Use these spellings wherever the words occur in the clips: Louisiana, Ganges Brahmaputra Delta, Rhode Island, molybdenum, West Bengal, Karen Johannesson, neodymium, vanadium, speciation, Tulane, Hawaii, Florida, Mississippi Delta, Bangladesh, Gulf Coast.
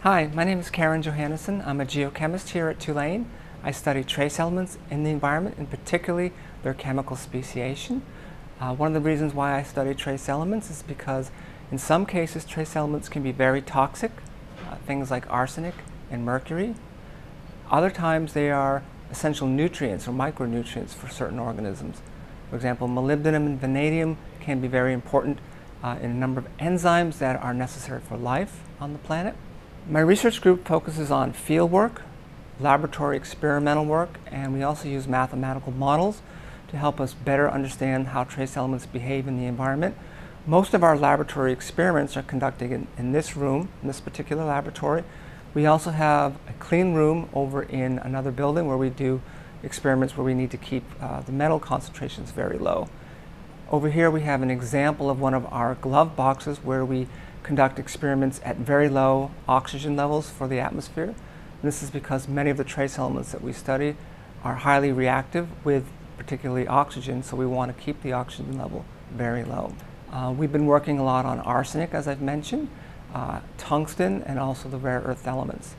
Hi, my name is Karen Johannesson. I'm a geochemist here at Tulane. I study trace elements in the environment, and particularly their chemical speciation. One of the reasons why I study trace elements is because in some cases trace elements can be very toxic, things like arsenic and mercury. Other times they are essential nutrients or micronutrients for certain organisms. For example, molybdenum and vanadium can be very important in a number of enzymes that are necessary for life on the planet. My research group focuses on field work, laboratory experimental work, and we also use mathematical models to help us better understand how trace elements behave in the environment. Most of our laboratory experiments are conducted in this room, in this particular laboratory. We also have a clean room over in another building where we do experiments where we need to keep the metal concentrations very low. Over here we have an example of one of our glove boxes where we conduct experiments at very low oxygen levels for the atmosphere. And this is because many of the trace elements that we study are highly reactive with particularly oxygen, so we want to keep the oxygen level very low. We've been working a lot on arsenic, as I've mentioned, tungsten, and also the rare earth elements.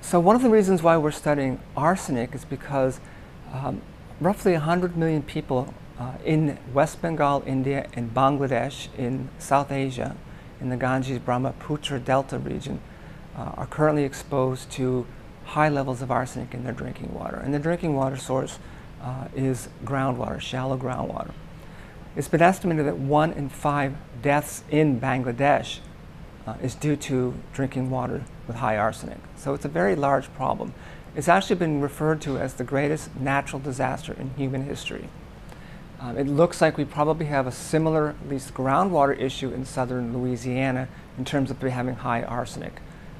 So one of the reasons why we're studying arsenic is because roughly 100 million people in West Bengal, India, and Bangladesh in South Asia, in the Ganges Brahmaputra Delta region, are currently exposed to high levels of arsenic in their drinking water. And the drinking water source is groundwater, shallow groundwater. It's been estimated that 1 in 5 deaths in Bangladesh is due to drinking water with high arsenic. So it's a very large problem. It's actually been referred to as the greatest natural disaster in human history. It looks like we probably have a similar, at least groundwater issue in southern Louisiana in terms of having high arsenic.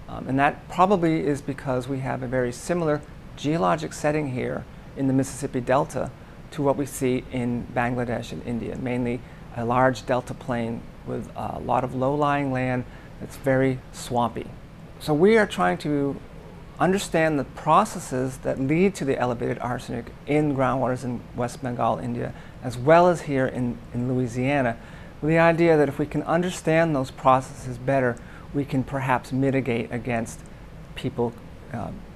And that probably is because we have a very similar geologic setting here in the Mississippi Delta to what we see in Bangladesh and India, mainly a large delta plain with a lot of low-lying land that's very swampy. So we are trying to understand the processes that lead to the elevated arsenic in groundwaters in West Bengal, India, as well as here in Louisiana, with the idea that if we can understand those processes better, we can perhaps mitigate against people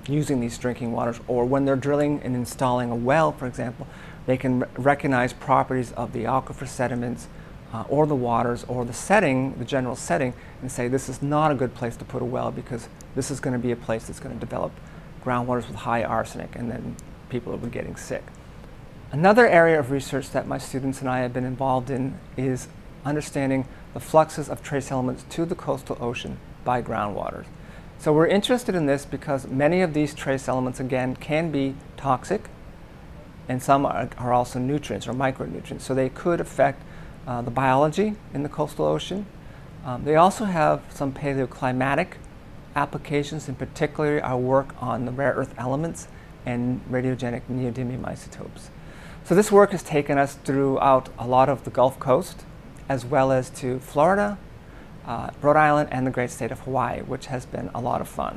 using these drinking waters, or when they're drilling and installing a well, for example, they can recognize properties of the aquifer sediments or the waters or the setting, the general setting, and say this is not a good place to put a well because this is going to be a place that's going to develop groundwaters with high arsenic, and then people will be getting sick. Another area of research that my students and I have been involved in is understanding the fluxes of trace elements to the coastal ocean by groundwaters. So we're interested in this because many of these trace elements, again, can be toxic, and some are also nutrients or micronutrients. So they could affect the biology in the coastal ocean. They also have some paleoclimatic applications, in particular our work on the rare earth elements and radiogenic neodymium isotopes. So this work has taken us throughout a lot of the Gulf Coast, as well as to Florida, Rhode Island, and the great state of Hawaii, which has been a lot of fun.